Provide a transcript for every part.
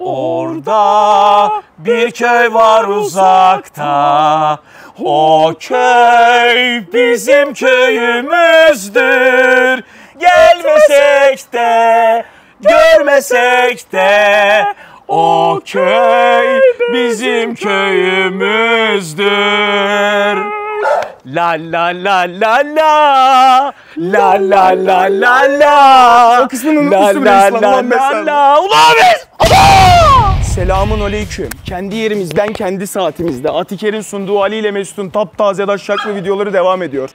Orada bir köy var uzakta, o köy bizim köyümüzdür. Gelmesek de, görmesek de, o köy bizim köyümüzdür. La la la la la, la la la la la. O kısmını unutmuşsun İslam'dan mesela. Ulan biz! Selamun aleyküm. Kendi yerimizden, kendi saatimizde Atiker'in sunduğu Ali ile Mesut'un taptaze daşşaklı videoları devam ediyor.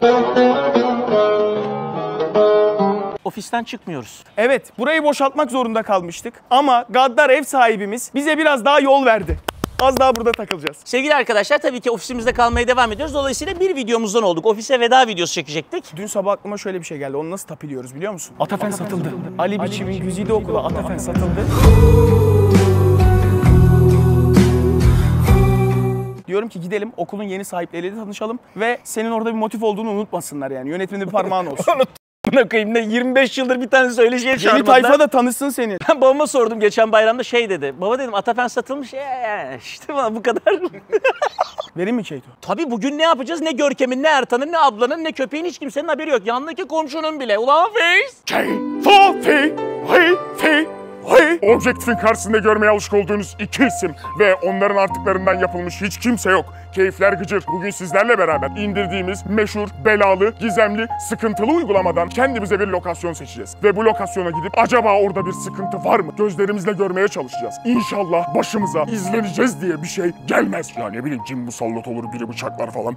Ofisten çıkmıyoruz. Evet, burayı boşaltmak zorunda kalmıştık. Ama gaddar ev sahibimiz bize biraz daha yol verdi. Az daha burada takılacağız. Sevgili arkadaşlar, tabii ki ofisimizde kalmaya devam ediyoruz. Dolayısıyla bir videomuzdan olduk. Ofise veda videosu çekecektik. Dün sabah aklıma şöyle bir şey geldi. Onu nasıl tapiliyoruz biliyor musun? Atafen satıldı. Ali Biçim'in Güzide Okulu Atafen satıldı. Diyorum ki gidelim, okulun yeni sahipleriyle tanışalım ve senin orada bir motif olduğunu unutmasınlar yani. Yönetmenin bir parmağın olsun. Ne 25 yıldır bir tane söyleşiye çağırmadılar. Yeni tayfa da tanışsın seni. Ben babama sordum geçen bayramda, şey dedi. Baba dedim, Atafen satılmış. İşte bu kadar. Vereyim mi Keito? Tabii, bugün ne yapacağız? Ne Görkem'in, ne Ertan'ın, ne ablanın, ne köpeğin, hiç kimsenin haberi yok. Yanındaki komşunun bile. Ulan feyiz. Keito, objektifin karşısında görmeye alışık olduğunuz iki isim ve onların artıklarından yapılmış hiç kimse yok. Keyifler gıcır. Bugün sizlerle beraber indirdiğimiz meşhur, belalı, gizemli, sıkıntılı uygulamadan kendimize bir lokasyon seçeceğiz. Ve bu lokasyona gidip acaba orada bir sıkıntı var mı? Gözlerimizle görmeye çalışacağız. İnşallah başımıza izleneceğiz diye bir şey gelmez. Ya ne bileyim, kim musallat olur, biri bıçaklar falan.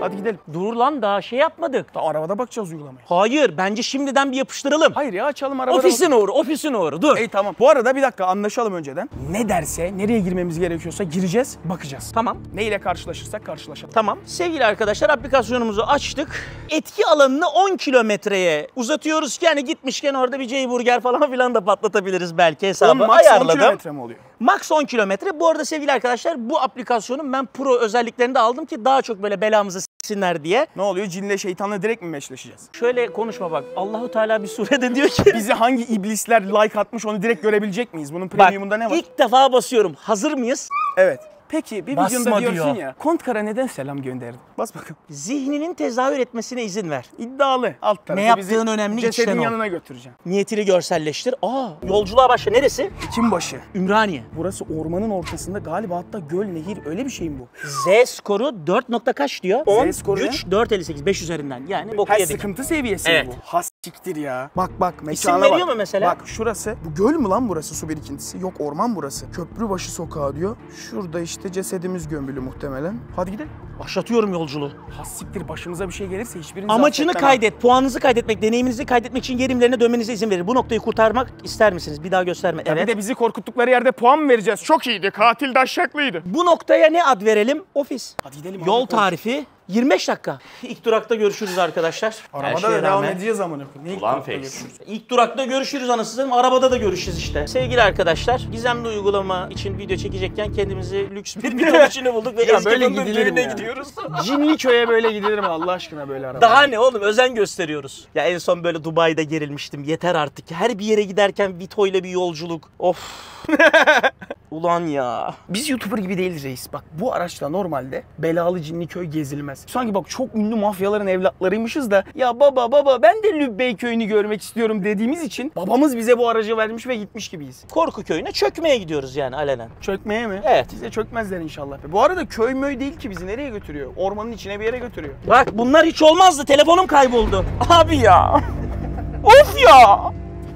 Hadi gidelim. Dur lan, daha şey yapmadık. Daha arabada bakacağız uygulamaya. Hayır, bence şimdiden bir yapıştıralım. Hayır ya, açalım arabada. Ofisine uğru, ofisine uğru. Dur. İyi tamam. Bu arada bir dakika, anlaşalım önceden. Ne derse, nereye girmemiz gerekiyorsa gireceğiz, bakacağız. Tamam. Ne ile karşılaşırsak karşılaşalım. Tamam. Sevgili arkadaşlar, aplikasyonumuzu açtık. Etki alanını 10 kilometreye uzatıyoruz ki yani gitmişken orada bir J-Burger falan filan da patlatabiliriz belki, hesabı ayarladım. 10 kilometre mi oluyor? Max 10 kilometre. Bu arada sevgili arkadaşlar, bu aplikasyonun ben pro özelliklerini de aldım ki daha çok böyle belamızı s**sinler diye. Ne oluyor? Cinle şeytanla direkt mi meşleşeceğiz? Şöyle konuşma bak. Allahu Teala bir surede diyor ki bizi hangi iblisler like atmış onu direkt görebilecek miyiz? Bunun premiumunda ne var? İlk defa basıyorum. Hazır mıyız? Evet. Peki bir videonda diyorsun ya, Kontkara neden selam gönderdi? Bas bakalım. Zihninin tezahür etmesine izin ver. İddialı. Alt tarafı. Ne yaptığın önemli, cesedin yanına götüreceğim. Niyetini görselleştir. Aa, yolculuğa başla. Neresi? Kimbaşı. Ümraniye. Burası ormanın ortasında galiba, hatta göl, nehir, öyle bir şey mi bu? Z skoru 4 nokta kaç diyor? 10, 3, 4,58, 5 üzerinden yani. Her sıkıntı seviyesi evet. Bu. Has siktir ya. Bak bak, mekana bak. İsim veriyor mu mesela? Bak şurası. Bu göl mü lan burası, su birikintisi? Yok, orman burası. Köprübaşı sokağı diyor. Şurada işte. İşte cesedimiz gömülü muhtemelen. Hadi gidelim. Başlatıyorum yolculuğu. Hassiktir, başımıza bir şey gelirse hiçbiriniz... Amacını kaydet, puanınızı kaydetmek, deneyiminizi kaydetmek için yerimlerine dönmenize izin verir. Bu noktayı kurtarmak ister misiniz? Bir daha gösterme. Evet. Bir de bizi korkuttukları yerde puan mı vereceğiz? Çok iyiydi, katil de aşaklıydı. Bu noktaya ne ad verelim? Ofis. Hadi gidelim. Yol tarifi 25 dakika. İlk durakta görüşürüz arkadaşlar. Arabada da devam edeceğiz amına koyayım. Ulan feyz. İlk durakta görüşürüz anasını satayım. Arabada da görüşürüz işte. Sevgili arkadaşlar, gizemli uygulama için video çekecekken kendimizi lüks bir video içine bulduk ve Ezgi'nin düğününe gidiyoruz. Cimliköy'e böyle gidilir mi Allah aşkına böyle araba? Daha ne oğlum, özen gösteriyoruz. Ya en son böyle Dubai'de gerilmiştim. Yeter artık. Her bir yere giderken Vito'yla bir yolculuk. Of. Ulan ya. Biz YouTuber gibi değiliz reis. Bak bu araçla normalde belalı Cimliköy gezilmez. Sanki bak çok ünlü mafyaların evlatlarıymışız da ya baba ben de Lübbey köyünü görmek istiyorum dediğimiz için babamız bize bu aracı vermiş ve gitmiş gibiyiz. Korku köyüne çökmeye gidiyoruz yani alenen. Çökmeye mi? Evet. Bize çökmezler inşallah. Bu arada köy möy değil ki, bizi nereye götürüyor? Ormanın içine bir yere götürüyor. Bak bunlar hiç olmazdı. Telefonum kayboldu. Abi ya. Of ya.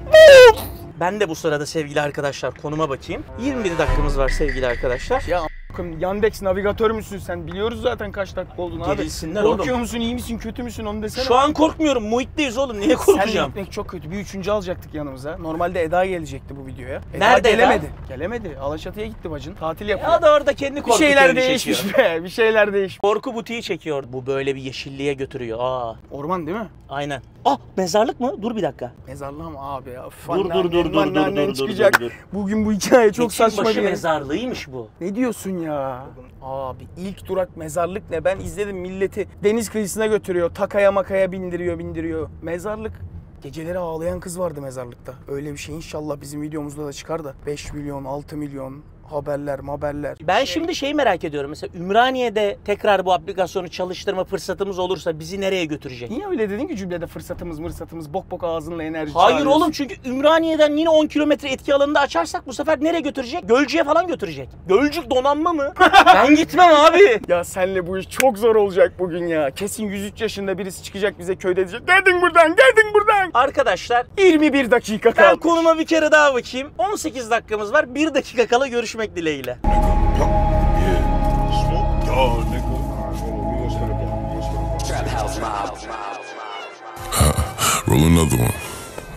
Of. Ben de bu sırada sevgili arkadaşlar konuma bakayım. 21 dakikamız var sevgili arkadaşlar. Ya Yandex navigatör müsün sen? Biliyoruz zaten kaç dakika olduğunu abi. Gerilsinler oğlum. Korkuyor musun, iyi misin, kötü müsün onu desene. Şu an korkmuyorum. Muhitteyiz oğlum. Niye korkacağım? Sen gitmek çok kötü. Bir üçüncü alacaktık yanımıza. Normalde Eda gelecekti bu videoya. Eda nerede gelemedi. Eda? Gelemedi. Alaçatı'ya gitti bacın. Tatil yapıyor. Ya da orada kendi korkuyor. Bir şeyler değişmiş be. Bir şeyler değişmiş. Korku butiği çekiyor. Bu böyle bir yeşilliğe götürüyor. Aa. Orman değil mi? Aynen. Ah, mezarlık mı? Dur bir dakika. Mezarlığa mı abi ya? Dur. Bugün bu hikaye çok saçma bir mezarlığıymış bu. Ne diyorsun ya? Abi ilk durak mezarlık ne? Ben izledim milleti. Deniz kıyısına götürüyor. Takaya makaya bindiriyor. Mezarlık. Geceleri ağlayan kız vardı mezarlıkta. Öyle bir şey inşallah bizim videomuzda da çıkar da 5 milyon, 6 milyon haberler, haberler. Ben şimdi şeyi merak ediyorum. Mesela Ümraniye'de tekrar bu aplikasyonu çalıştırma fırsatımız olursa bizi nereye götürecek? Niye öyle dedin ki cümlede fırsatımız bok bok ağzınla enerji çağırıyorsun? Hayır oğlum, çünkü Ümraniye'den yine 10 kilometre etki alanında açarsak bu sefer nereye götürecek? Gölcük'e falan götürecek. Gölcük donanma mı? Ben gitmem abi. Ya senle bu iş çok zor olacak bugün ya. Kesin 103 yaşında birisi çıkacak bize köyde diyecek. Geldin buradan. Arkadaşlar 21 dakika kaldı. Ben konuma bir kere daha bakayım. 18 dakikamız var. 1 dakika kala görüşmek dileğiyle.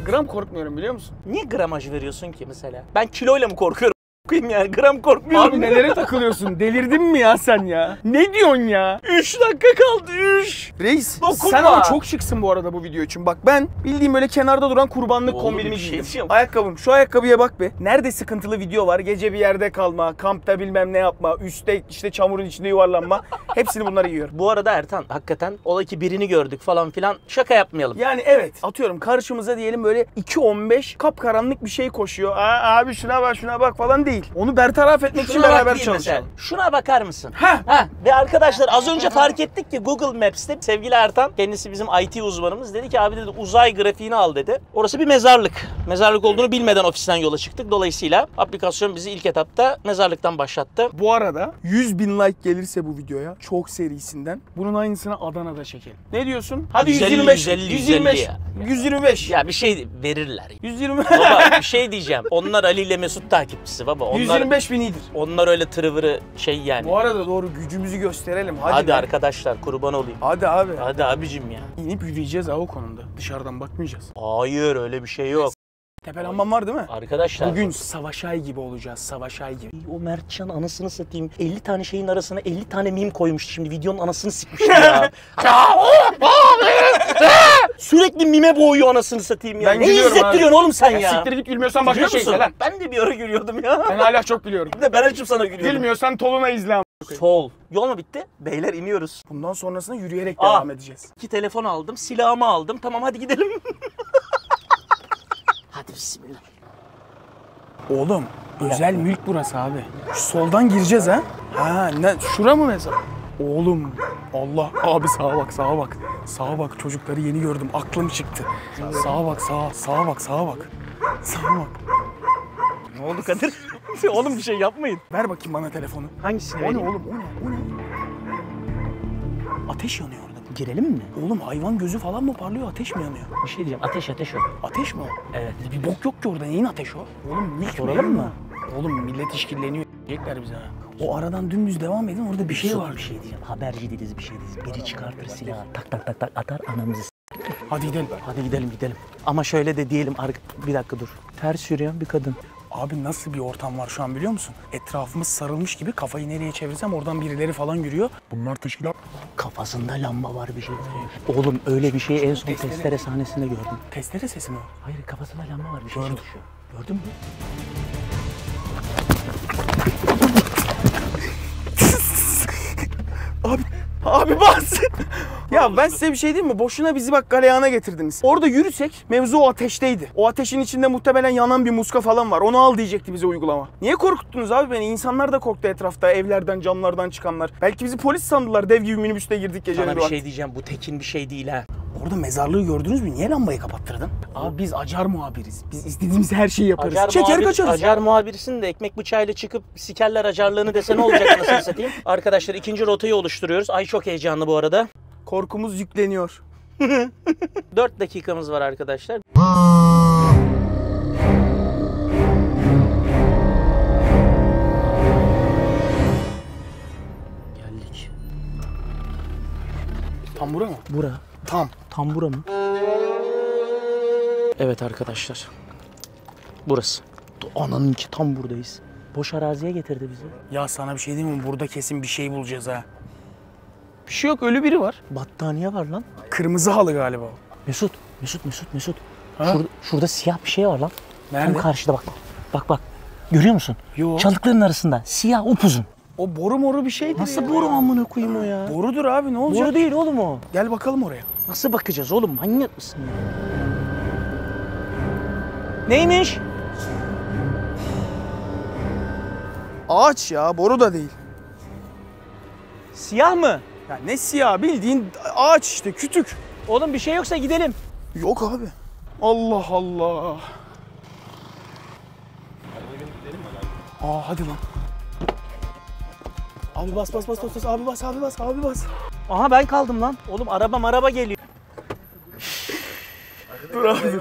Gram korkmuyorum biliyor musun? Niye gramaj veriyorsun ki mesela? Ben kiloyla mı korkuyorum? Yani gram korkmuyorum. Abi nelere takılıyorsun? Delirdin mi ya sen ya? Ne diyorsun ya? 3 dakika kaldı 3. Reis dokunma. Sen ama çok şıksın bu arada bu video için. Bak ben bildiğim böyle kenarda duran kurbanlık kombinimi giydim. Ayakkabım, şu ayakkabıya bak be. Nerede sıkıntılı video var? Gece bir yerde kalma, kampta bilmem ne yapma, üstte işte çamurun içinde yuvarlanma. Hepsini bunları yiyor. Bu arada Ertan hakikaten ola ki birini gördük falan filan, şaka yapmayalım. Yani evet, atıyorum karşımıza diyelim böyle 2.15 kapkaranlık bir şey koşuyor. Aa, abi şuna bak falan değil. Onu bertaraf etmek için beraber çalışalım. Şuna bakar mısın? Ha. Ve arkadaşlar az önce fark ettik ki Google Maps'te sevgili Ertan, kendisi bizim IT uzmanımız, dedi ki abi dedi uzay grafiğini al dedi. Orası bir mezarlık. Mezarlık olduğunu bilmeden ofisten yola çıktık. Dolayısıyla aplikasyon bizi ilk etapta mezarlıktan başlattı. Bu arada 100.000 like gelirse bu videoya çok serisinden bunun aynısını Adana'da çekelim. Ne diyorsun? Hadi 125. Ya bir şey verirler. 120. Baba bir şey diyeceğim. Onlar Ali ile Mesut takipçisi baba. Onlar, 125 bin iyidir. Onlar öyle tırıvırı şey yani. Bu arada doğru, gücümüzü gösterelim. Hadi arkadaşlar, kurban olayım. Hadi abi. Hadi abicim ya. İnip yürüyeceğiz ha o konuda. Dışarıdan bakmayacağız. Hayır öyle bir şey yok. Tepelanmam var değil mi? Arkadaşlar. Bugün savaşay gibi olacağız. Savaşay gibi. O Mertcan anasını satayım. 50 tane şeyin arasına 50 tane meme koymuştu şimdi. Videonun anasını sikmişti ya. Sürekli meme boğuyor anasını satayım ya. Ben ne izlettiriyorsun oğlum sen ya? Siktir git, gülmüyorsan başka şey lan. Ben de bir ara gülüyordum ya. Ben hala çok gülüyorum. Bir de ben açıp sana gülüyorum. Gülmüyorsan toluna izle. Sol. Yol mu bitti? Beyler iniyoruz. Bundan sonrasını yürüyerek devam edeceğiz. 2 telefon aldım, silahımı aldım. Tamam hadi gidelim. Hadi bismillah. Oğlum özel mülk burası abi. Şu soldan gireceğiz ha. Ha ne, şura mı mesela? Oğlum Allah abi sağa bak. Sağa bak, çocukları yeni gördüm, aklım çıktı. Sağa bak. Ne oldu Kadir? Oğlum bir şey yapmayın. Ver bakayım bana telefonu. Hangisi? O ne oğlum? O ne? Ateş yanıyor. Girelim mi? Oğlum hayvan gözü falan mı parlıyor? Ateş mi yanıyor? Bir şey diyeceğim. Ateş o. Ateş mi o? Evet. Bir bok yok ki orada. Neyin ateş o? Oğlum mülk soralım mı? Oğlum millet işkilleniyor. Diyecekler bize ha. O aradan dümdüz devam edin. Orada bir şey var. Bir şey diyeceğim. Haberci değiliz, bir şey değiliz. Biri çıkartır silahı. Tak tak atar anamızı. Hadi gidelim. Ama şöyle de diyelim. Bir dakika dur. Ters yürüyen bir kadın. Abi nasıl bir ortam var şu an biliyor musun? Etrafımız sarılmış gibi, kafayı nereye çevirsem oradan birileri falan yürüyor. Bunlar teşkilat. Kafasında lamba var bir şey. Oğlum öyle bir şeyi en son testere sahnesinde gördüm. Testere sesi mi? Hayır, kafasında lamba var bir şey çalışıyor. Gördün mü? Abi bas! Ya ben size bir şey diyeyim mi? Boşuna bizi bak galeyana getirdiniz. Orada yürüsek mevzu o ateşteydi. O ateşin içinde muhtemelen yanan bir muska falan var. Onu al diyecekti bize uygulama. Niye korkuttunuz abi beni? İnsanlar da korktu etrafta. Evlerden, camlardan çıkanlar. Belki bizi polis sandılar. Dev gibi minibüste girdik geceleri. Sana bir şey diyeceğim. Bu tekin bir şey değil ha. Orada mezarlığı gördünüz mü? Niye lambayı kapattırdın? Abi biz acar muhabiriz. Biz istediğimiz her şeyi yaparız. Çeker kaçarız. Acar muhabirisin de ekmek bıçağıyla çıkıp sikerler acarlığını desen olacak nasıl satayım? Arkadaşlar ikinci rotayı oluşturuyoruz. Ay çok heyecanlı bu arada. Korkumuz yükleniyor. 4 dakikamız var arkadaşlar. Geldik. Tam bura mı? Bura. Tam bura mı? Evet arkadaşlar. Burası. Ananın ki tam buradayız. Boş araziye getirdi bizi. Ya sana bir şey diyeyim mi? Burada kesin bir şey bulacağız ha. Bir şey yok, ölü biri var. Battaniye var lan. Kırmızı halı galiba. Mesut. Şurada siyah bir şey var lan. Nerede? Tam karşıda bak. Bak. Görüyor musun? Yok. Çalıkların arasında siyah upuzun. O boru moru bir şeydir. Nasıl ya? Boru amına koyayım o ya? Borudur abi, ne olacak? Boru değil oğlum o. Gel bakalım oraya. Nasıl bakacağız oğlum? Manyak mısın ya? Neymiş? Ağaç ya, boru da değil. Siyah mı? Ya ne siyah, bildiğin ağaç işte, kütük. Oğlum bir şey yoksa gidelim. Yok abi. Allah Allah. Aa hadi lan. Abi bas bas bas bas bas, abi bas abi bas abi bas. Aha ben kaldım lan. Oğlum araba geliyor. Dur abi dur.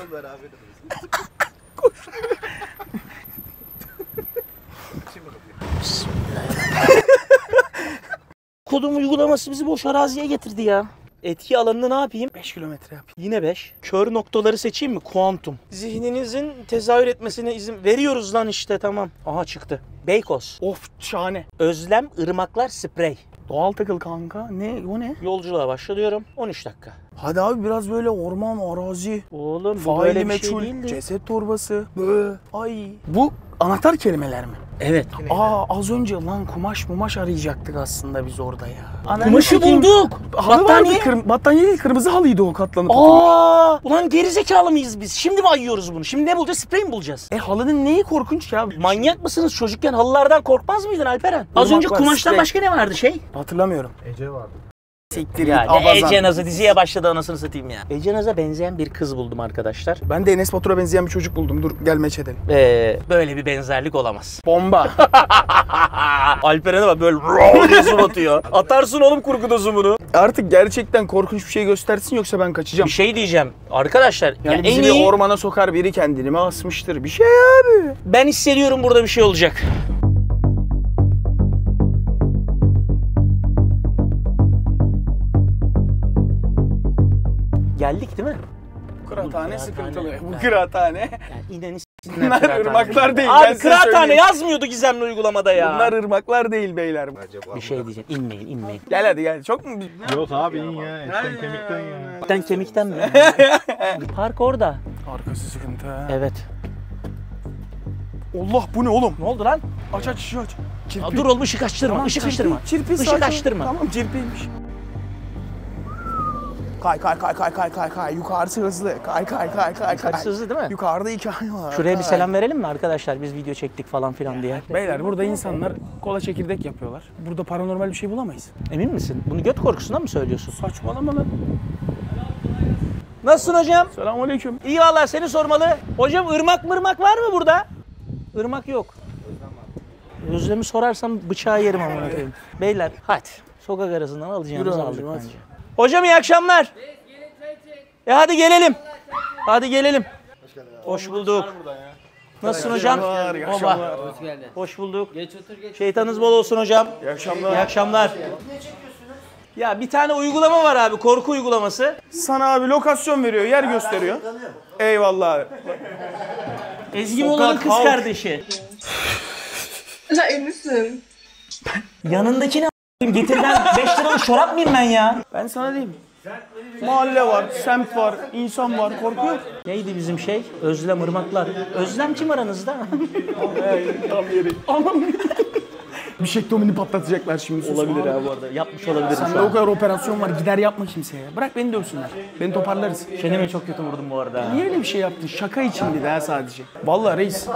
Koş. Kodum uygulaması bizi boş araziye getirdi ya. Etki alanını ne yapayım? 5 kilometre yapayım. Yine 5. Kör noktaları seçeyim mi? Kuantum. Zihninizin tezahür etmesine izin veriyoruz lan işte, tamam. Aha çıktı. Beykoz. Of şahane. Özlem, ırmaklar, sprey. Doğal takıl kanka. Ne o ne? Yolculuğa başlıyorum. 13 dakika. Hadi abi biraz böyle orman, arazi. Oğlum bu böyle bir şey değildi. Ceset torbası. Bö. Ay. Bu anahtar kelimeler mi? Evet. Aa az önce lan kumaş arayacaktık aslında biz orada ya. Ananı kumaşı bakayım. Bulduk. Halı battaniye. Battaniye değil, kırmızı halıydı o, katlanıp. Aa! Ulan gerizekalı mıyız biz? Şimdi mi ayıyoruz bunu? Şimdi ne bulacağız? Sprey mi bulacağız? Halının neyi korkunç ya? Manyak mısınız? Çocukken halılardan korkmaz mıydın Alperen? Az önce kumaştan sprey. Başka ne vardı şey? Hatırlamıyorum. Ece vardı. Siktir ya. Ece Naz'ı diziye başladı anasını satayım ya. Ece Naz'a benzeyen bir kız buldum arkadaşlar. Ben de Enes Batur'a benzeyen bir çocuk buldum. Dur gel meç edelim. Böyle bir benzerlik olamaz. Bomba. Alperen'e bak böyle zoom atıyor. Atarsın oğlum kurgu dozumunu. Artık gerçekten korkunç bir şey göstersin, yoksa ben kaçacağım. Bir şey diyeceğim arkadaşlar. Yani bizi en iyi... bir ormana sokar biri, kendini mi asmıştır? Bir şey abi. Ben hissediyorum burada bir şey olacak. Geldik değil mi? Bu kıraathane sıkıntılı. Bu kıraathane. Yani ineni s*****ler bunlar ırmaklar değil. Abi kıraathane yazmıyordu gizemli uygulamada ya. Bunlar ırmaklar değil beyler. Acaba bir şey diyeceğim. İnmeyin. Gel hadi gel. Çok mu? Yok abi in ya. Etten kemikten ya. Etten kemikten mi? Park orada. Arkası sıkıntı ha. Evet. Allah bu ne oğlum? Ne oldu lan? Aç ışığı aç. Aa, dur oğlum ışık açtırma. Tamam, ışık açtırma. Işık açtırma. Tamam çirpiymiş. Kay yukarısı hızlı. Kay. Yukarısı hızlı değil mi? Yukarıda hikaye var. Şuraya bir selam verelim mi arkadaşlar? Biz video çektik falan filan diye. Beyler burada insanlar kola çekirdek yapıyorlar. Burada paranormal bir şey bulamayız. Emin misin? Bunu göt korkusundan mı söylüyorsun? Saçmalama lan. Nasılsın hocam? Selamünaleyküm. İyi valla, seni sormalı. Hocam ırmak var mı burada? Irmak yok. Özlem'i sorarsam bıçağı yerim ama. Beyler hadi. Sokak arasından alacağımızı aldık bence. Hocam iyi akşamlar. Hadi gelelim. Hadi gelelim. Hoş bulduk. Nasılsın hocam? Hoş geldin. Hoş bulduk. Şeytanınız bol olsun hocam. İyi akşamlar. İyi akşamlar. Ya bir tane uygulama var abi, korku uygulaması. Sana abi lokasyon veriyor, yer gösteriyor. Eyvallah abi. Ezgi Mola'nın kız kardeşi. Emin misin? Yanındaki ne? Getirden 5 liralık şorap mıyım ben ya? Ben sana diyeyim. Mahalle var, semt var, insan var, korku yok. Neydi bizim şey? Özlem, ırmaklar. Özlem kim aranızda? Tam yeri. Aman. Bir şektomini patlatacaklar şimdi. Olabilir abi bu arada. Yapmış olabilir. Sende o kadar operasyon var. Gider yapma kimseye. Bırak beni dövsünler. Beni toparlarız. Çeneme çok kötü vurdum bu arada. Niye öyle bir şey yaptın? Şaka içindi daha sadece. Vallahi reis.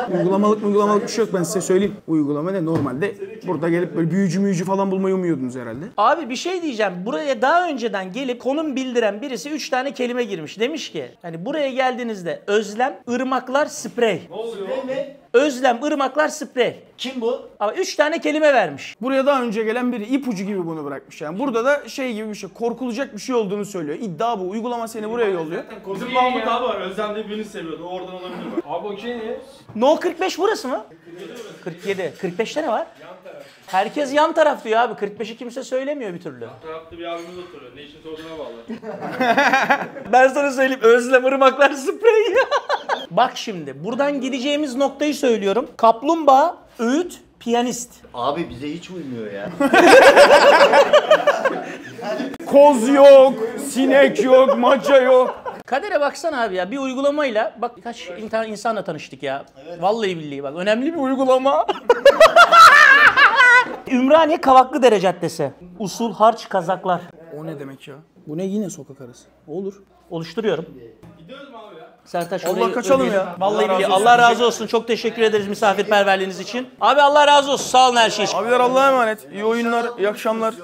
Uygulamalık bir şey yok, ben size söyleyeyim. Uygulama ne? Normalde burada gelip böyle büyücü falan bulmayı umuyordunuz herhalde. Abi bir şey diyeceğim. Buraya daha önceden gelip konum bildiren birisi 3 tane kelime girmiş. Demiş ki hani buraya geldiğinizde özlem, ırmaklar, sprey. Ne oluyor? Özlem, ırmaklar, sprey. Kim bu? Ama 3 tane kelime vermiş. Buraya daha önce gelen biri ipucu gibi bunu bırakmış yani. Burada da şey gibi bir şey, korkulacak bir şey olduğunu söylüyor. İddia bu. Uygulama seni buraya yolluyor. Bizim Mahmut abi var. Özlem de birini seviyordu. Oradan olabilir mi? Abi okey ne? No 45 burası mı? 47. 45'te ne var? Yan taraf. Herkes yan taraf diyor abi. 45'i kimse söylemiyor bir türlü. Yan tarafta bir abimiz oturuyor. Ne işin sorduğuna bağlı. Ben sana söyleyeyim. Özlem, ırmaklar, sprey. Bak şimdi. Buradan gideceğimiz noktayı söylüyorum. Kaplumbağa, öğüt, piyanist. Abi bize hiç uymuyor ya. Koz yok, sinek yok, maça yok. Kader'e baksana abi ya, bir uygulamayla bak birkaç insanla tanıştık ya. Evet. Vallahi billahi bak, önemli bir uygulama. Ümraniye Kavaklıdere Caddesi. Usul, harç, kazaklar. O ne demek ya? Bu ne yine sokak arası? Olur. Oluşturuyorum. Gidiyoruz mu abi ya? Sertaş oraya... Allah kaçalım ya. Vallahi Allah razı olsun. Çok teşekkür ederiz misafirperverliğiniz için. Abi Allah razı olsun. Sağ olun her şey için. Abiler Allah'a emanet. İyi oyunlar, iyi akşamlar.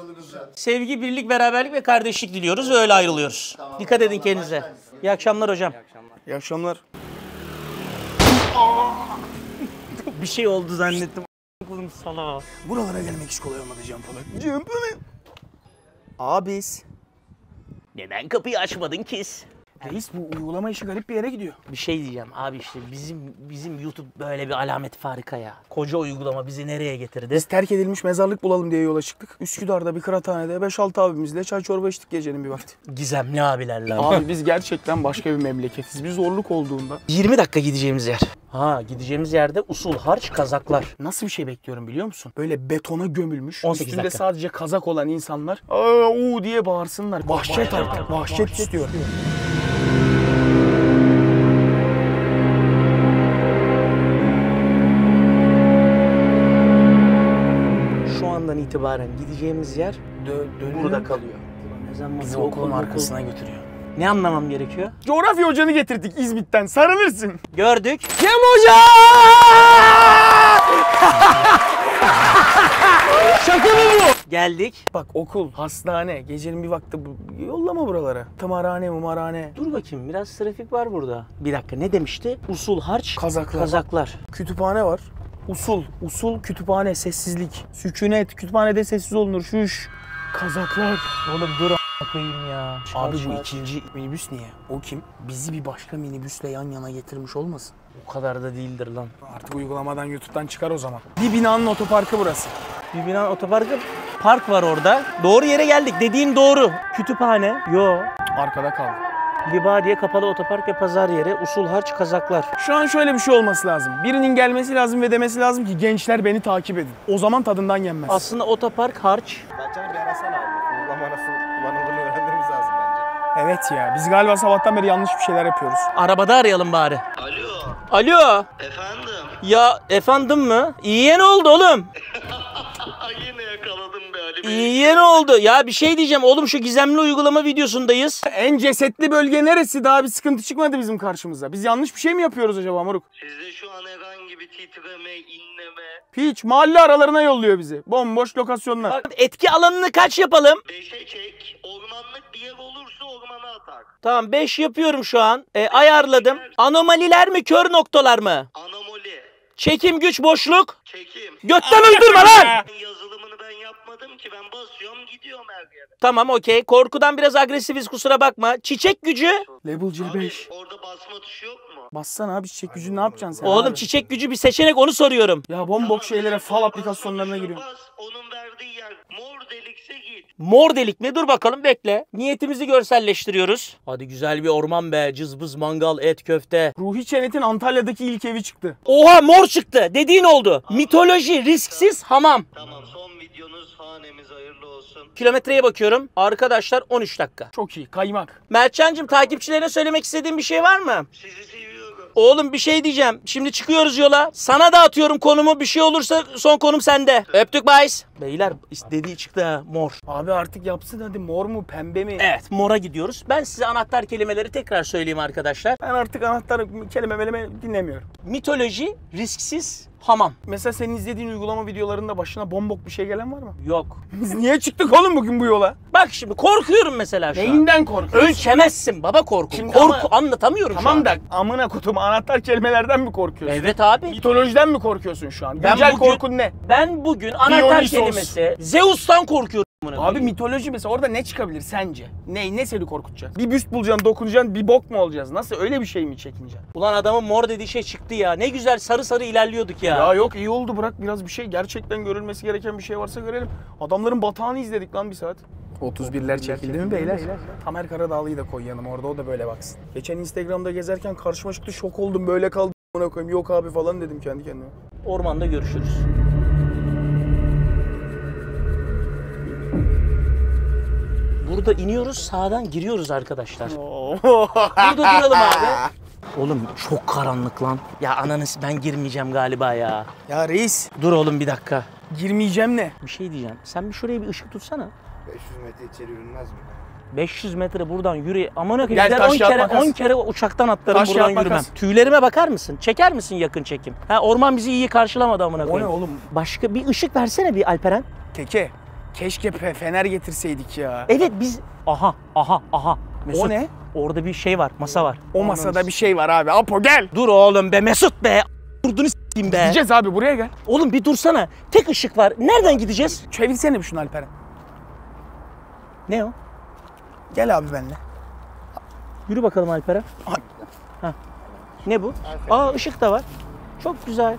Sevgi, birlik, beraberlik ve kardeşlik diliyoruz ve öyle ayrılıyoruz. Tamam, dikkat edin kendinize. İyi akşamlar hocam. İyi akşamlar. Bir şey oldu zannettim. Kulum salağa. Buralara gelmek hiç kolay olmadı Canpolat. Canpolat. Abis. Neden kapıyı açmadın kis? Reis bu uygulama işi garip bir yere gidiyor. Bir şey diyeceğim abi, işte bizim YouTube böyle bir alamet farika ya. Koca uygulama bizi nereye getirdi? Biz terk edilmiş mezarlık bulalım diye yola çıktık. Üsküdar'da bir kıraathanede 5-6 abimizle çay çorba içtik gecenin bir vakti. Gizemli abilerle. Abi biz gerçekten başka bir memleketiz. Bir zorluk olduğunda. 20 dakika gideceğimiz yer. Ha, gideceğimiz yerde usul harç kazaklar. Nasıl bir şey bekliyorum biliyor musun? Böyle betona gömülmüş, üstünde dakika sadece kazak olan insanlar "Aa, u" diye bağırsınlar. Vahşet artık. Vahşet istiyor. İtibaren gideceğimiz yer burada kalıyor. Bizi okulun arkasına götürüyor. Ne anlamam gerekiyor? Coğrafya hocanı getirdik İzmit'ten. Sarılırsın. Gördük. Cem Hoca! Şaka mı bu? Geldik. Bak okul, hastane, gecenin bir vakti yollama buralara. Tımarhane, mumarhane. Dur bakayım, biraz trafik var burada. Bir dakika, ne demişti? Usul, harç, kazaklar. Kütüphane var. Usul, kütüphane, sessizlik, sükunet, kütüphanede sessiz olunur, şuş, kazaklar. Oğlum dur a**ayım ya. Abi bu ikinci minibüs niye? O kim? Bizi bir başka minibüsle yan yana getirmiş olmasın? O kadar da değildir lan. Artık uygulamadan YouTube'dan çıkar o zaman. Bir binanın otoparkı burası. Bir binanın otoparkı, park var orada. Doğru yere geldik, dediğin doğru. Kütüphane, yo. Arkada kaldı. Libadiye, kapalı otopark ve pazar yeri, usul harç, kazaklar. Şu an şöyle bir şey olması lazım. Birinin gelmesi lazım ve demesi lazım ki gençler beni takip edin. O zaman tadından yenmez. Aslında otopark, harç. Bence bir arasana abi. Uygulama nasıl kullanıldığını öğrenmemiz lazım bence. Evet ya. Biz galiba sabahtan beri yanlış bir şeyler yapıyoruz. Arabada arayalım bari. Alo. Alo. Efendim. Ya efendim mı? İyiye ne oldu oğlum? Yine yakaladım be Ali Bey. İyiye ne oldu? Ya bir şey diyeceğim oğlum, şu gizemli uygulama videosundayız. En cesetli bölge neresi? Daha bir sıkıntı çıkmadı bizim karşımıza. Biz yanlış bir şey mi yapıyoruz acaba moruk? Sizde şu an herhangi bir titreme, inleme. Hiç, mahalle aralarına yolluyor bizi. Bomboş lokasyonlar. Bak, etki alanını kaç yapalım? 5'e çek. Ormanlık bir yer olursa ormana atak. Tamam 5 yapıyorum şu an. Ayarladım. Anomaliler mi, kör noktalar mı? Anomali. Çekim güç, boşluk. Çekim. Götten uydurma lan! Yazılımını ben yapmadım ki, ben basıyorum gidiyorum her yere. Tamam okey. Korkudan biraz agresifiz, kusura bakma. Çiçek gücü. Level C5. Abi, orada basma tuşu yok mu? Bassana abi çiçek gücü, ne yapacaksın sen? Oğlum abi, çiçek gücü bir seçenek, onu soruyorum. Ya bombok tamam, şeylere fal aplikasyonlarına giriyorum. Bas, onun verdiği yer mor delikse git. Mor delik mi? Dur bakalım bekle. Niyetimizi görselleştiriyoruz. Hadi güzel bir orman be. Cızbız, mangal, et, köfte. Ruhi Çenet'in Antalya'daki ilk evi çıktı. Oha mor çıktı. Dediğin oldu. Abi. Mitoloji, risksiz hamam. Tamam son videonuz, hanemiz hayırlı olsun. Kilometreye bakıyorum. Arkadaşlar 13 dakika. Çok iyi, kaymak. Mertcan'cığım, takipçilerine söylemek istediğin bir şey var mı? Sizi seviyorum. Oğlum bir şey diyeceğim. Şimdi çıkıyoruz yola. Sana da atıyorum konumu. Bir şey olursa son konum sende. Öptük bays. Beyler istediği çıktı ha, mor. Abi artık yapsın hadi, mor mu pembe mi? Evet mora gidiyoruz. Ben size anahtar kelimeleri tekrar söyleyeyim arkadaşlar. Ben artık anahtar kelime dinlemiyorum. Mitoloji, risksiz, hamam. Mesela senin izlediğin uygulama videolarında başına bombok bir şey gelen var mı? Yok. Biz niye çıktık oğlum bugün bu yola? Bak şimdi korkuyorum mesela şu an. Neyinden korkuyorsun? Ölçemezsin baba korku. Şimdi korku ama, anlatamıyorum tamam şu an. Tamam da amına kutum, anahtar kelimelerden mi korkuyorsun? Evet abi. Mitolojiden mi korkuyorsun şu an? Güncel korkun ne? Ben bugün anahtar kelimesi Zeus'tan korkuyorum. Abi mitoloji mesela orada ne çıkabilir sence? Ne seni korkutacak? Bir büst bulacaksın, dokunacaksın, bir bok mu olacağız? Nasıl, öyle bir şey mi çekineceksin? Ulan adamın mor dediği şey çıktı ya. Ne güzel sarı sarı ilerliyorduk ya. Ya yok iyi oldu, bırak biraz bir şey. Gerçekten görülmesi gereken bir şey varsa görelim. Adamların batağını izledik lan bir saat. 31'ler çekildi mi beyler? Tamer Karadağlı'yı da koy yanıma orada, o da böyle baksın. Geçen Instagram'da gezerken karşıma çıktı, şok oldum, böyle kaldım. Ona koyayım yok abi falan dedim kendi kendime. Ormanda görüşürüz. Burada iniyoruz, sağdan giriyoruz arkadaşlar. Burada duralım abi. Oğlum çok karanlık lan. Ya ananız, ben girmeyeceğim galiba ya. Ya reis. Dur oğlum bir dakika. Girmeyeceğim ne? Bir şey diyeceğim. Sen bir şuraya bir ışık tutsana. 500 metre içeri yürünmez mi? 500 metre buradan yürü. Aman akıllı gider 10 kere uçaktan atlarım taş buradan yürümem. Makas. Tüylerime bakar mısın? Çeker misin yakın çekim? Ha, orman bizi iyi karşılamadı aman akıllı. O ne oğlum? Başka bir ışık versene bir Alperen. Keke. Keşke fener getirseydik ya. Evet biz... Aha. Mesut, o ne? Orada bir şey var, masa var. O masada bir şey var abi. Apo gel. Dur oğlum be Mesut be. Durdunu s**eyim be. Gideceğiz abi buraya gel. Oğlum bir dursana. Tek ışık var. Nereden gideceğiz? Çevirsene bir şunu Alperen. Ne o? Gel abi benimle. Yürü bakalım Alperen. Ha. Ne bu? Aa ışık da var. Çok güzel.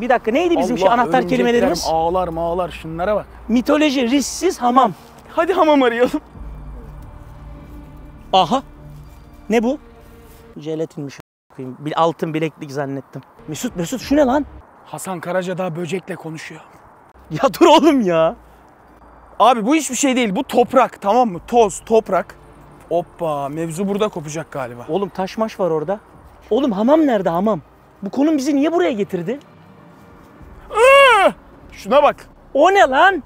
Bir dakika neydi bizim anahtar kelimelerimiz? Ağlar mağlar şunlara bak. Mitoloji, risksiz hamam. Hadi hamam arayalım. Aha. Ne bu? Jelatinmiş a**ayım. Altın bileklik zannettim. Mesut şu ne lan? Hasan Karacadağ böcekle konuşuyor. Ya dur oğlum ya. Abi bu hiçbir şey değil. Bu toprak tamam mı? Toz, toprak. Hoppa mevzu burada kopacak galiba. Oğlum taş maş var orada. Oğlum hamam nerede hamam? Bu konum bizi niye buraya getirdi? Şuna bak. O ne lan?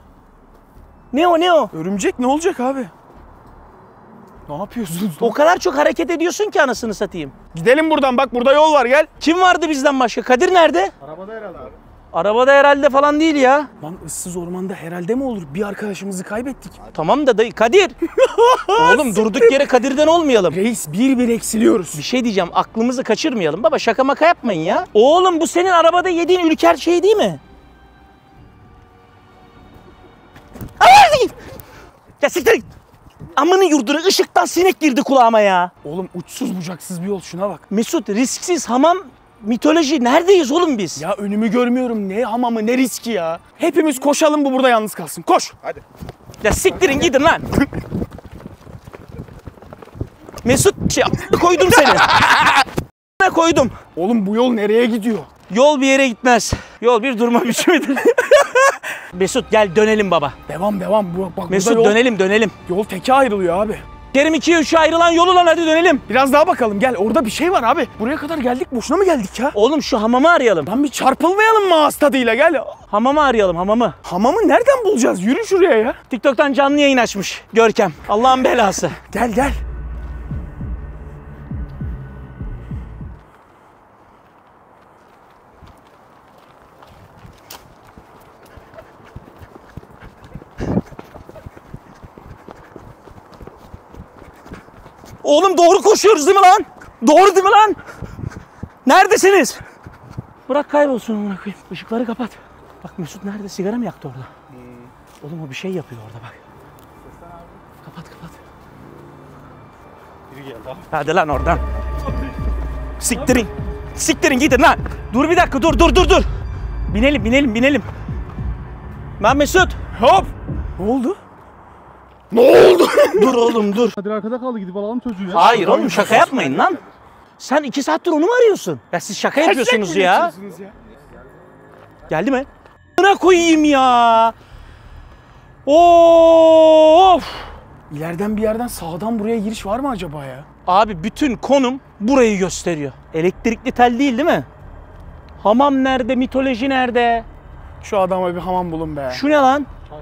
Ne o? Örümcek ne olacak abi? Ne yapıyorsunuz? O kadar çok hareket ediyorsun ki anasını satayım. Gidelim buradan bak burada yol var gel. Kim vardı bizden başka? Kadir nerede? Arabada herhalde abi. Arabada herhalde falan değil ya. Lan ıssız ormanda herhalde mi olur? Bir arkadaşımızı kaybettik. Tamam da dayı Kadir. Oğlum durduk yere Kadir'den olmayalım. Reis bir eksiliyoruz. Bir şey diyeceğim aklımızı kaçırmayalım. Baba şaka maka yapmayın ya. Oğlum bu senin arabada yediğin ülker şey değil mi? Ya siktir git. Amını yurdunu ışıktan sinek girdi kulağıma ya. Oğlum uçsuz bucaksız bir yol şuna bak. Mesut risksiz hamam mitoloji neredeyiz oğlum biz? Ya önümü görmüyorum ne hamamı ne riski ya. Hepimiz koşalım bu burada yalnız kalsın koş. Hadi. Ya siktirin gidin lan. Mesut şey koydum seni. Koydum. Oğlum bu yol nereye gidiyor? Yol bir yere gitmez. Yol bir durma biçimidir. Mesut gel dönelim baba. Devam. Bak, Mesut yol, dönelim. Yol teke ayrılıyor abi. Kerim 2'ye 3'e ayrılan yolu lan hadi dönelim. Biraz daha bakalım gel orada bir şey var abi. Buraya kadar geldik boşuna mı geldik ya? Oğlum şu hamamı arayalım. Lan bir çarpılmayalım mı ağız tadıyla gel. Hamamı arayalım hamamı. Hamamı nereden bulacağız? Yürü şuraya ya. TikTok'tan canlı yayın açmış Görkem. Allah'ın belası. Gel. Oğlum doğru koşuyoruz değil mi lan? Doğru değil mi lan? Neredesiniz? Bırak kaybolsun amına koyayım. Işıkları kapat. Bak Mesut nerede? Sigara mı yaktı orada? Oğlum o bir şey yapıyor orada bak. Kapat. Biri geldi abi. Hadi lan oradan. Siktirin gidin lan. Dur bir dakika dur. Binelim. Ben Mesut. Hop. Ne oldu? Dur oğlum dur. Kadir arkada kaldı gidip alalım çocuğu ya. Hayır oğlum şaka yapmayın lan. Sen 2 saattir onu mu arıyorsun? Ya siz şaka yapıyorsunuz ya. Geldi mi? Buna koyayım ya. Of. İleriden bir yerden sağdan buraya giriş var mı acaba ya? Abi bütün konum burayı gösteriyor. Elektrikli tel değil mi? Hamam nerede? Mitoloji nerede? Şu adama bir hamam bulun be. Şu ne lan? Taş.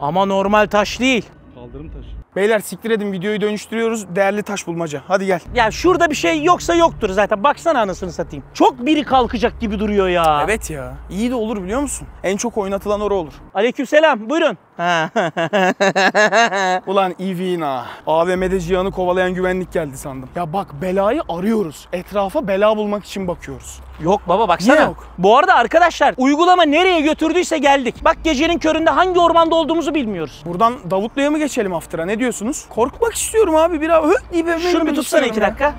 Ama normal taş değil. Kaldırım taşı. Beyler siktir edin videoyu dönüştürüyoruz. Değerli taş bulmaca. Hadi gel. Ya şurada bir şey yoksa yoktur zaten. Baksana anasını satayım. Çok biri kalkacak gibi duruyor ya. Evet ya. İyi de olur biliyor musun? En çok oynatılan oru olur. Aleykümselam. Buyurun. Ulan Ivina. AVM'de Cihan'ı kovalayan güvenlik geldi sandım. Ya bak belayı arıyoruz. Etrafa bela bulmak için bakıyoruz. Yok baba baksana. Yok. Bu arada arkadaşlar uygulama nereye götürdüyse geldik. Bak gecenin köründe hangi ormanda olduğumuzu bilmiyoruz. Buradan Davutlu'ya mı geçelim haftara? Ne diyorsunuz? Korkmak istiyorum abi biraz. Şunu bir tutsana 2 dakika.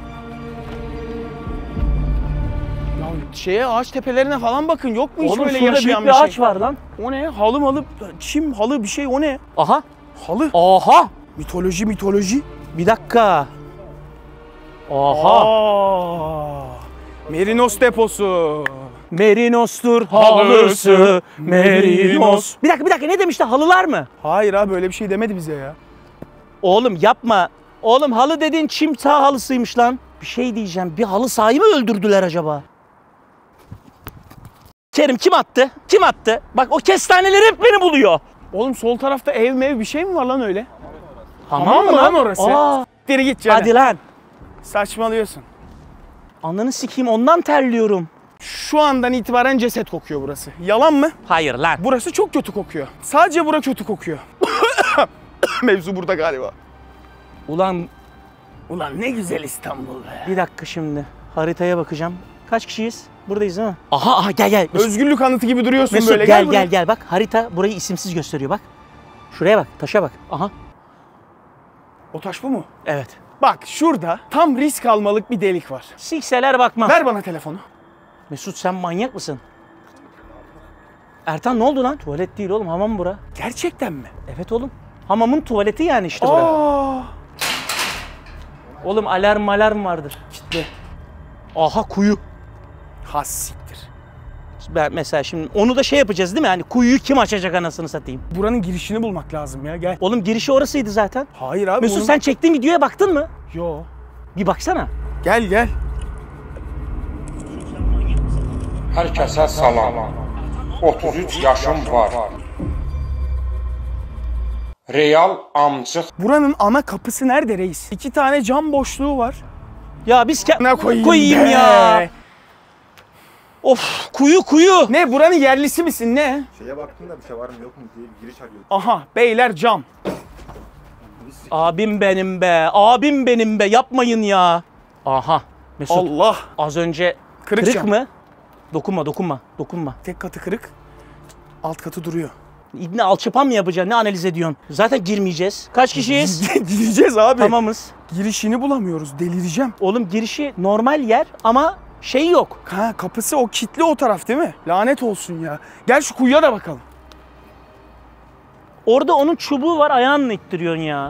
Ya ağaç tepelerine falan bakın. Yok mu hiç böyle yaşayan bir şey? Ağaç var lan. O ne? Halı çim halı bir şey o ne? Aha. Halı. Aha. Mitoloji. Bir dakika. Aha. Aa. Merinos deposu. Merinos'tur halısı. Merinos. Bir dakika ne demişti? Halılar mı? Hayır abi öyle bir şey demedi bize ya. Oğlum yapma. Oğlum halı dediğin çim saha halısıymış lan. Bir şey diyeceğim. Bir halı sahibi mi öldürdüler acaba? Kerim kim attı? Bak o kestaneler hep beni buluyor. Oğlum sol tarafta ev bir şey mi var lan öyle? Hamam mı lan orası? Aa, deri git canım. Hadi lan. Saçmalıyorsun. Ananı sikeyim, ondan terliyorum. Şu andan itibaren ceset kokuyor burası. Yalan mı? Hayır lan. Burası çok kötü kokuyor. Sadece bura kötü kokuyor. Mevzu burada galiba. Ulan ne güzel İstanbul be. Bir dakika şimdi. Haritaya bakacağım. Kaç kişiyiz? Buradayız değil mi? Aha gel. Mesut. Özgürlük anıtı gibi duruyorsun Mesut, böyle. Gel bak. Harita burayı isimsiz gösteriyor bak. Şuraya bak. Taşa bak. Aha. O taş bu mu? Evet. Bak şurada tam risk almalık bir delik var. Sikseler bakma. Ver bana telefonu. Mesut sen manyak mısın? Ertan ne oldu lan? Tuvalet değil oğlum, hamam bura. Gerçekten mi? Evet oğlum. Hamamın tuvaleti yani işte bura. Oğlum alarm vardır. Kitle. Aha kuyu. Has siktir. Ben mesela şimdi onu da şey yapacağız değil mi? Hani kuyuyu kim açacak anasını satayım? Buranın girişini bulmak lazım ya, gel. Oğlum girişi orasıydı zaten. Hayır abi. Mesut sen çektiğin videoya baktın mı? Yo. Bir baksana. Gel. Herkese salam. 33 yaşım var. Real amcık. Buranın ana kapısı nerede reis? 2 tane cam boşluğu var. Ya biz koyayım ya. Of kuyu. Ne buranın yerlisi misin ne? Şeye baktın da bir şey var mı yok mu diye bir giriş arıyordum. Aha beyler cam. Abim benim be yapmayın ya. Aha Mesut. Allah. Az önce kırık mı? Dokunma. Tek katı kırık, alt katı duruyor. İbni alçapan mı yapacaksın? Ne analiz ediyorsun? Zaten girmeyeceğiz. Kaç kişiyiz? Gireceğiz abi. Tamamız. Girişini bulamıyoruz. Delireceğim. Oğlum girişi normal yer ama şey yok. Ha kapısı o kilitli o taraf değil mi? Lanet olsun ya. Gel şu kuyuya da bakalım. Orada onun çubuğu var, ayağınla ittiriyorsun ya.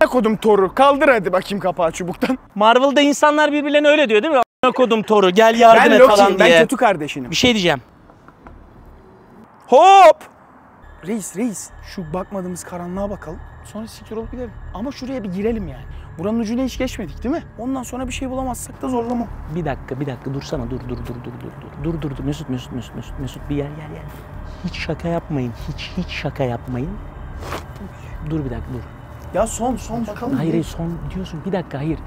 A**a kodum Toru. Kaldır hadi bakayım kapağı çubuktan. Marvel'da insanlar birbirlerine öyle diyor değil mi? A**a kodum Toru. Gel yardım et falan diye. Ben kötü kardeşinim. Bir şey diyeceğim. Hop! Reis şu bakmadığımız karanlığa bakalım. Sonra siktir olup gidelim. Ama şuraya bir girelim yani. Buranın ucuna hiç geçmedik değil mi? Ondan sonra bir şey bulamazsak da zorlama. Bir dakika dursana dur. Dur Mesut bir yer. Hiç şaka yapmayın. Dur bir dakika dur. Ya son bakalım. Hayır son diyorsun. Bir dakika hayır.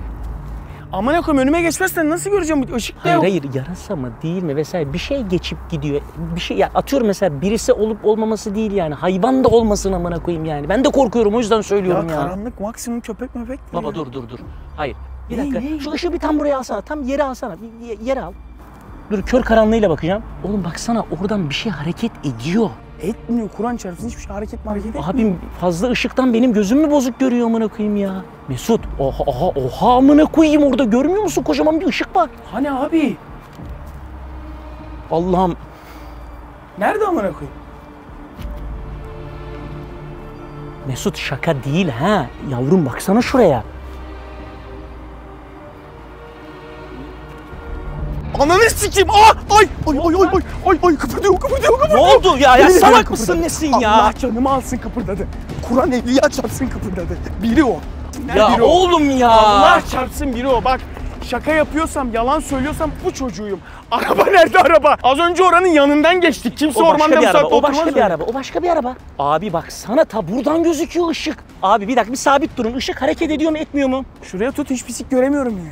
Aman akım önüme geçmezsen nasıl göreceğim? Işık da yok. Hayır yarasa mı değil mi vesaire bir şey geçip gidiyor. Bir şey ya atıyorum mesela birisi olup olmaması değil yani. Hayvan da olmasın amına koyayım yani. Ben de korkuyorum o yüzden söylüyorum ya. Ya karanlık maksimum köpek möpek. Baba ya. Dur. Hayır. Bir dakika. Şu ışığı bir tam buraya alsana. Tam yere alsana. Bir yere al. Dur kör karanlığıyla bakacağım. Oğlum baksana oradan bir şey hareket ediyor. Etmiyor. Kur'an çarpsın hiçbir şey hareket etmiyor. Abim fazla ışıktan benim gözüm mü bozuk görüyor amına koyayım ya. Mesut oha amına koyayım orada görmüyor musun? Kocaman bir ışık var. Hani abi? Allah'ım. Nerede amına koyayım? Mesut şaka değil ha. Yavrum baksana şuraya. Ananı sikeyim. Ay kıpırdıyor. Ne oldu ya? Ya salak mısın nesin ya? Allah canımı alsın kıpırdadı. Kur'an evliya çarpsın kıpırdadı. Biri o. Ya biri oğlum o. Ya. Allah çarpsın biri o. Bak şaka yapıyorsam, yalan söylüyorsam bu çocuğuyum. Araba nerede araba? Az önce oranın yanından geçtik. Kimse ormanda bu saatte oturmaz. O başka bir araba. Abi bak sana ta buradan gözüküyor ışık. Abi bir dakika bir sabit durun. Işık hareket ediyor mu etmiyor mu? Şuraya tut hiçbir sik göremiyorum ya.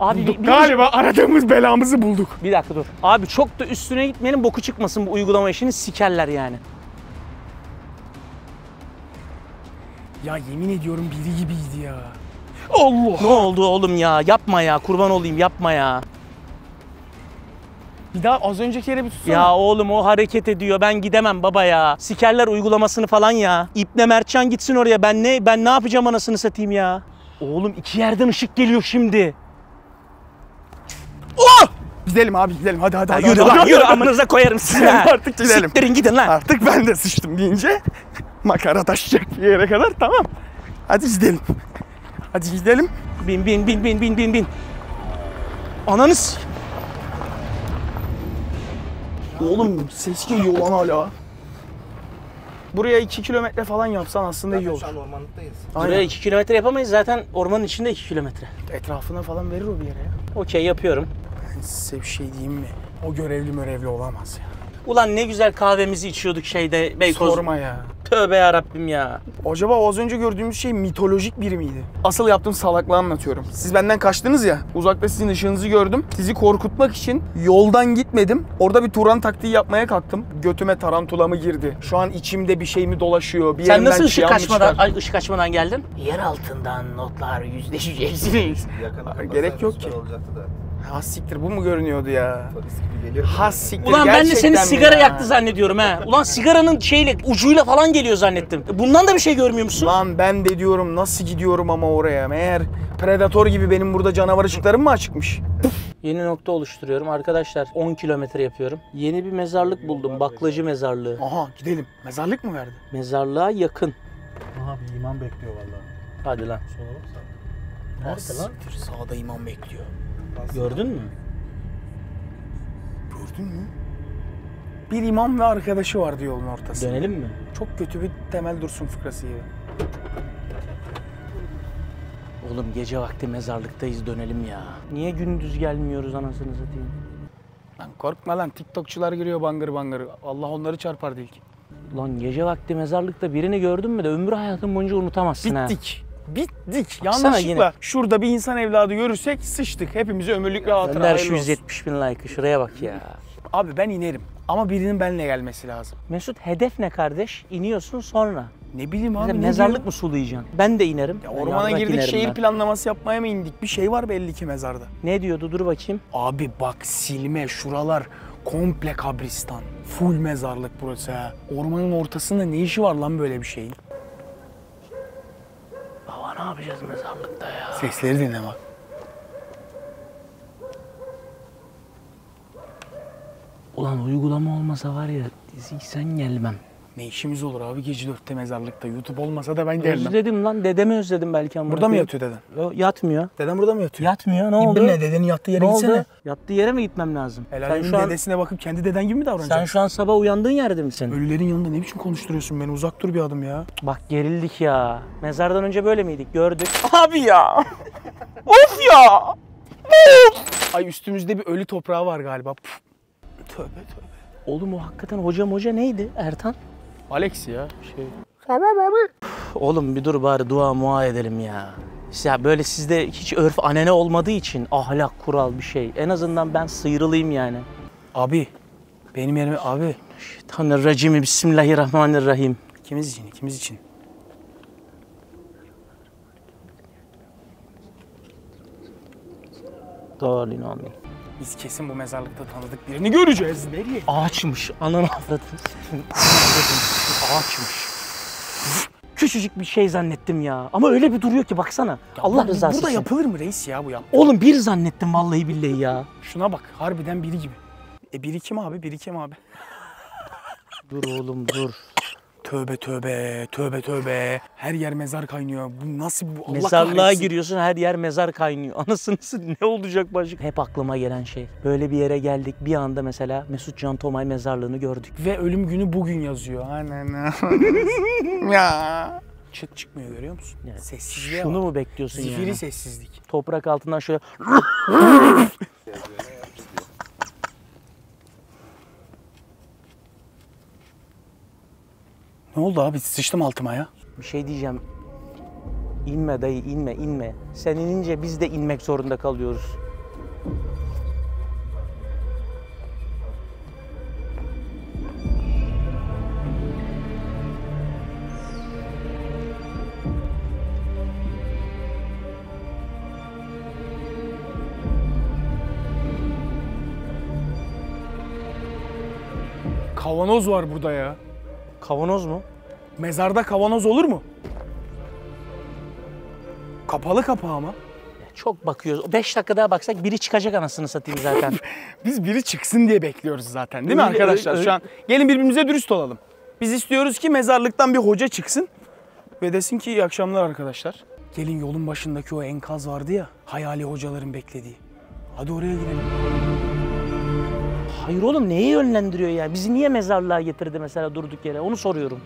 Abi, galiba aradığımız belamızı bulduk. Bir dakika dur. Abi çok da üstüne gitmenin boku çıkmasın bu uygulama işini sikerler yani. Ya yemin ediyorum biri gibiydi ya. Allah! Ne oldu oğlum ya? Yapma ya. Kurban olayım yapma ya. Bir daha az önceki yere bir tutsana. Ya oğlum o hareket ediyor. Ben gidemem baba ya. Sikerler uygulamasını falan ya. İpne Mertcan gitsin oraya. Ben ne yapacağım anasını satayım ya. Oğlum iki yerden ışık geliyor şimdi. Oh! Gidelim abi hadi. Yürü amınıza koyarım sizi. Artık gidelim. Siktirin gidin lan. Artık ben de sıçtım deyince makara taşacak bir yere kadar tamam. Hadi gidelim. Bin. Ananız. Oğlum ses geliyor lan hala. Buraya 2 kilometre falan yapsan aslında iyi olur. Şu an ormanlıktayız. Buraya 2 kilometre yapamayız zaten ormanın içinde 2 kilometre. Etrafına falan verir o bir yere ya. Okey yapıyorum. Ben size bir şey diyeyim mi? O görevli olamaz ya. Ulan ne güzel kahvemizi içiyorduk şeyde Beykoz. Sorma ya. Tövbe yarabbim ya. Acaba o az önce gördüğümüz şey mitolojik biri miydi? Asıl yaptığım salaklığı anlatıyorum. Siz benden kaçtınız ya, uzakta sizin ışığınızı gördüm. Sizi korkutmak için yoldan gitmedim. Orada bir Turan taktiği yapmaya kalktım. Götüme tarantula mı girdi? Şu an içimde bir şey mi dolaşıyor? Bir sen nasıl ışık açmadan geldin? Yer altından notlar yüzleşeceksiniz. Gerek yok ki. Ha siktir, bu mu görünüyordu ya? Ha siktir. Ulan ben de seni sigara yaktı zannediyorum ha. Ulan sigaranın şeyle, ucuyla falan geliyor zannettim. Bundan da bir şey görmüyor musun? Lan ben de diyorum nasıl gidiyorum ama oraya. Meğer predator gibi benim burada canavar ışıklarım mı açıkmış? Yeni nokta oluşturuyorum arkadaşlar. 10 kilometre yapıyorum. Yeni bir mezarlık buldum. Baklacı mezarlığı. Aha gidelim. Mezarlık mı verdi? Mezarlığa yakın. Aha bir imam bekliyor vallahi. Hadi lan. Sola bak sağ. Siktir, sağda imam bekliyor. Gördün mü? Gördün mü? Bir imam ve arkadaşı vardı yolun ortasında. Dönelim mi? Çok kötü bir Temel Dursun fıkrası gibi. Oğlum gece vakti mezarlıktayız, dönelim ya. Niye gündüz gelmiyoruz anasını satayım? Lan korkma lan, TikTokçular giriyor bangır bangır. Allah onları çarpar değil ki. Lan gece vakti mezarlıkta birini gördün mü de ömrü hayatın boyunca unutamazsın. Bittik. Ha. Bittik. Yanlışlıkla yine. Şurada bir insan evladı görürsek sıçtık. Hepimize ömürlük ve hatıra. Gönder şu 170.000 like'ı, şuraya bak ya. Abi ben inerim ama birinin benimle gelmesi lazım. Mesut hedef ne kardeş? İniyorsun sonra. Ne bileyim abi. Mezarlık mı sulayacaksın? Ben de inerim. Ya ormana girdik, şehir planlaması yapmaya mı indik? Bir şey var belli ki mezarda. Ne diyordu? Dur bakayım. Abi bak silme, şuralar komple kabristan. Full mezarlık burası ha. Ormanın ortasında ne işi var lan böyle bir şeyin? Ne yapacağız mezarlıkta ya? Sesleri dinle bak. Ulan uygulama olmasa var ya, sen gelmem. Ne işimiz olur abi gece 4'te mezarlıkta? YouTube olmasa da ben gelmem. Özledim lan, dedemi özledim belki ama. Burada mı yatıyor deden? Yatmıyor. Deden burada mı yatıyor? Yatmıyor, ne oldu? İbn ne dedenin yattığı yere gitsene. Yattığı yere mi gitmem lazım? Helal dedesine an... bakıp kendi deden gibi mi davranacaksın? Sen şu an sabah uyandığın yerde misin? Ölülerin yanında ne biçim konuşturuyorsun beni, uzak dur bir adım ya. Bak gerildik ya. Mezardan önce böyle miydik, gördük. Abi ya! Of ya! Ay üstümüzde bir ölü toprağı var galiba. Puh. Tövbe tövbe. Oğlum o hakikaten hoca neydi Ertan? Alex ya şey. Oğlum bir dur bari dua mua edelim ya. Ya böyle sizde hiç örf anene olmadığı için ahlak kural bir şey. En azından ben sıyrılayım yani. Abi benim yerime abi. Şeytanir racim, bismillahirrahmanirrahim. İkimiz için, ikimiz için. Doğru inanmıyorum. Biz kesin bu mezarlıkta tanıdık birini göreceğiz. Nereye? Ağaçmış. Ananı avradın. Ağaçmış. Küçücük bir şey zannettim ya. Ama öyle bir duruyor ki baksana. Ya Allah rızası için. Burada yapılır mı reis ya bu ya? Oğlum bir zannettim vallahi billahi ya. Şuna bak, harbiden biri gibi. Biri kim abi? Biri kim abi? Dur oğlum dur. Tövbe tövbe, tövbe tövbe. Her yer mezar kaynıyor. Bu nasıl bu? Allah mezarlığa kahretsin. Giriyorsun, her yer mezar kaynıyor. Anasını ne olacak başlık? Hep aklıma gelen şey. Böyle bir yere geldik bir anda mesela Mesut Can Tomay mezarlığını gördük. Ve ölüm günü bugün yazıyor. Aynen. Ya. Çıt çıkmıyor görüyor musun? Yani sessizliğe şunu bak. Mu bekliyorsun zifiri yani? Sessizlik. Toprak altından şöyle... Ne oldu abi? Sıçtım altıma ya. Bir şey diyeceğim. İnme dayı, inme, inme. Sen inince biz de inmek zorunda kalıyoruz. Kavanoz var burada ya. Kavanoz mu? Mezarda kavanoz olur mu? Kapalı kapağı ama. Çok bakıyoruz. 5 dakika daha baksak biri çıkacak anasını satayım zaten. Biz biri çıksın diye bekliyoruz zaten değil mi arkadaşlar? Şu an gelin birbirimize dürüst olalım. Biz istiyoruz ki mezarlıktan bir hoca çıksın ve desin ki iyi akşamlar arkadaşlar. Gelin yolun başındaki o enkaz vardı ya, hayali hocaların beklediği. Hadi oraya gidelim. Hayır oğlum, neye yönlendiriyor ya? Bizi niye mezarlığa getirdi mesela durduk yere? Onu soruyorum.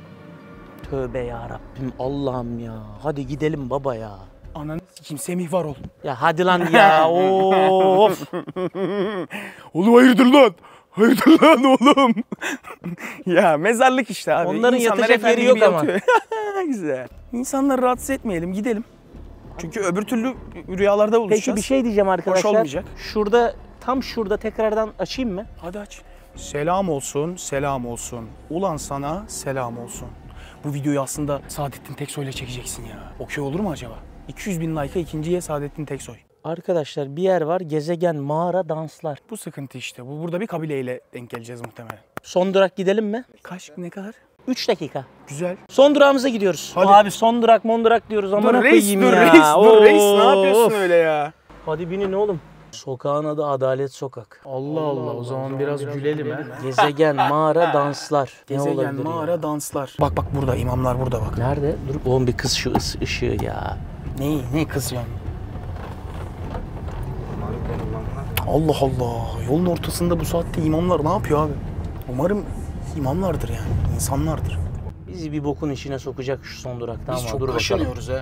Tövbe ya Rabbim, Allah'ım ya. Hadi gidelim baba ya. Ananı s**eyim, Semih var ol. Ya hadi lan ya. Of. Oğlum hayırdır lan? Hayırdır lan oğlum? Ya mezarlık işte abi. Onların İnsanlar yatacak yeri yok ama. Güzel. İnsanları rahatsız etmeyelim, gidelim. Çünkü öbür türlü rüyalarda buluşacağız. Peki bir şey diyeceğim arkadaşlar. Hoş olmayacak. Şurada, tam şurada tekrardan açayım mı? Hadi aç. Selam olsun, selam olsun. Ulan sana selam olsun. Bu videoyu aslında Saadettin Teksoy ile çekeceksin ya. Okey olur mu acaba? 200.000 like'a ikinciye Saadettin Teksoy. Arkadaşlar bir yer var, gezegen, mağara, danslar. Bu sıkıntı işte. Bu burada bir kabileyle denk geleceğiz muhtemelen. Son durak gidelim mi? Kaç ne kadar? 3 dakika. Güzel. Son durağımıza gidiyoruz. Hadi. Abi son durak mondurak diyoruz ama ne yapayım ya. Dur reis ne yapıyorsun öyle ya? Hadi binin oğlum. Sokağın adı Adalet Sokak. Allah, o zaman biraz gülelim ha. Gezegen, mağara, danslar. Gezegen, mağara, ya? Danslar. Bak burada imamlar burada bak. Nerede? Dur oğlum bir kız şu ışığı ya. Neyi? Ne kız yani? Allah Allah. Yolun ortasında bu saatte imamlar ne yapıyor abi? Umarım imamlardır yani. İnsanlardır. Bizi bir bokun içine sokacak şu son durakta ama dur bakalım. Biz çok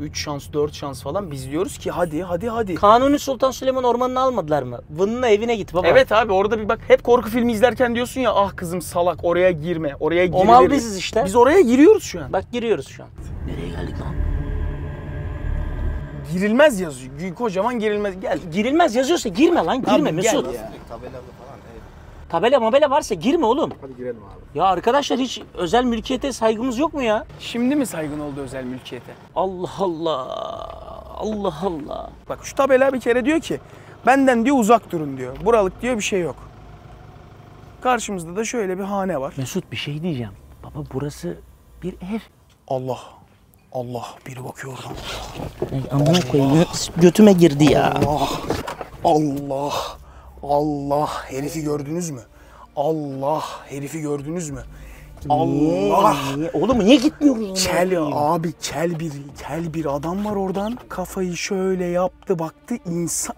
3 şans, 4 şans falan biz diyoruz ki hadi. Kanuni Sultan Süleyman Ormanı'nı almadılar mı? Vın'ın evine git baba. Evet abi orada bir bak hep korku filmi izlerken diyorsun ya ah kızım salak oraya girme. Oraya gireriz. O mal biziz işte. Biz oraya giriyoruz şu an. Bak giriyoruz şu an. Nereye geldik lan? Girilmez yazıyor. Kocaman girilmez. Gel. Girilmez yazıyorsa girme lan. Girme abi, Mesut. Tabelalı falan. Evet. Tabela mabela varsa girme oğlum. Hadi girelim abi. Ya arkadaşlar hiç özel mülkiyete saygımız yok mu ya? Şimdi mi saygın oldu özel mülkiyete? Allah Allah. Bak şu tabela bir kere diyor ki benden diyor uzak durun diyor. Buralık diyor bir şey yok. Karşımızda da şöyle bir hane var. Mesut bir şey diyeceğim. Baba burası bir ev. Allah biri bakıyor oradan. Amına koyayım götüme girdi ya. Allah herifi gördünüz mü? Allah. Oğlum niye gitmiyoruz? Kel bir adam var oradan. Kafayı şöyle yaptı baktı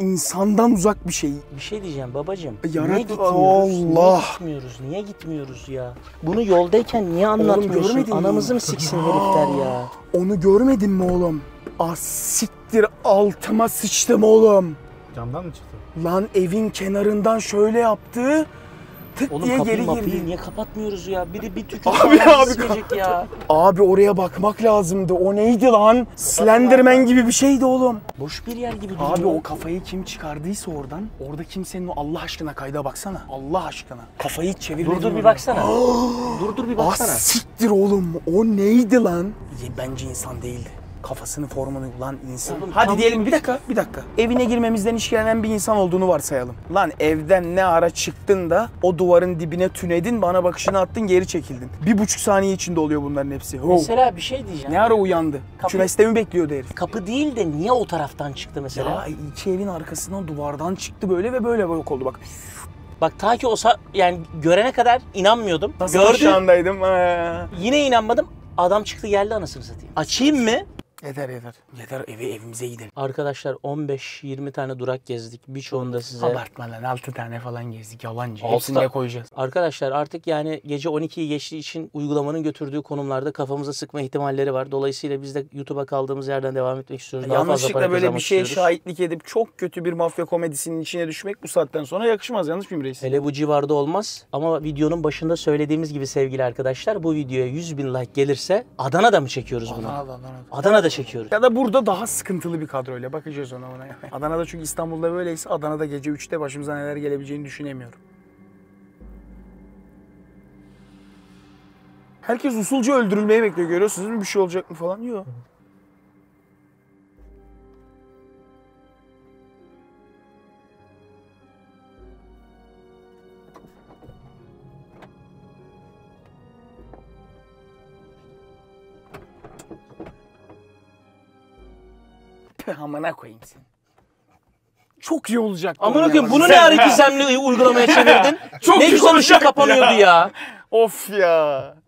insandan uzak bir şey. Bir şey diyeceğim babacığım. Niye gitmiyoruz? Niye gitmiyoruz ya? Bunu yoldayken niye anlatmıyorsun? Oğlum, anamızı mı siksin herifler ya? Onu görmedin mi oğlum? Ah siktir altıma sıçtım oğlum. Camdan mı çıktı? Lan evin kenarından şöyle yaptı. Tık oğlum diye geri girdi. Niye kapatmıyoruz ya? Biri bir tükürük abi ya. Abi oraya bakmak lazımdı. O neydi lan? Slenderman gibi bir şeydi oğlum. Boş bir yer gibi duruyor. Abi o kafayı kim çıkardıysa oradan, orada kimsenin o Allah aşkına kayda baksana. Allah aşkına. Kafayı çevir. Dur bir baksana. Dur bir baksana. Ah siktir oğlum. O neydi lan? Bence insan değildi. Kafasını formunu bulan insan. Oğlum, hadi diyelim bir dakika. Evine girmemizden işkilenen bir insan olduğunu varsayalım. Lan evden ne ara çıktın da o duvarın dibine tünedin, bana bakışını attın, geri çekildin. 1,5 saniye içinde oluyor bunların hepsi. Mesela bir şey diyeceğim. Ne ara uyandı? Kümeste mi bekliyordu herif? Kapı değil de niye o taraftan çıktı mesela? Ya iki evin arkasından duvardan çıktı böyle ve böyle bak oldu bak. Bak ta ki yani görene kadar inanmıyordum. Nasıl gördüm. Yine inanmadım. Adam çıktı geldi anasını satayım. Açayım mı? Yeter. Evimize gidelim. Arkadaşlar 15-20 tane durak gezdik. Birçoğunda size... Abartma lan 6 tane falan gezdik. Yalancı. Hepsini koyacağız. Arkadaşlar artık yani gece 12'yi geçtiği için uygulamanın götürdüğü konumlarda kafamıza sıkma ihtimalleri var. Dolayısıyla biz de YouTube'a kaldığımız yerden devam etmek istiyoruz. Yani yanlışlıkla böyle bir şeye şahitlik edip çok kötü bir mafya komedisinin içine düşmek bu saatten sonra yakışmaz. Yanlış mıyım reis? Hele bu civarda olmaz. Ama videonun başında söylediğimiz gibi sevgili arkadaşlar bu videoya 100.000 like gelirse Adana'da mı çekiyoruz bunu? Adana'da çekiyoruz. Ya da burada daha sıkıntılı bir kadroyla bakacağız ona. Adana'da çünkü İstanbul'da böyleyse Adana'da gece 3'te başımıza neler gelebileceğini düşünemiyorum. Herkes usulca öldürülmeyi bekliyor. Görüyorsunuz mu? Bir şey olacak mı falan? Yok. Amına koyayım seni. Çok iyi olacak. Amına koyayım bunu ne ara gizemli uygulamaya çevirdin? Çok ne güzel bir şey kapanıyordu ya. Of ya.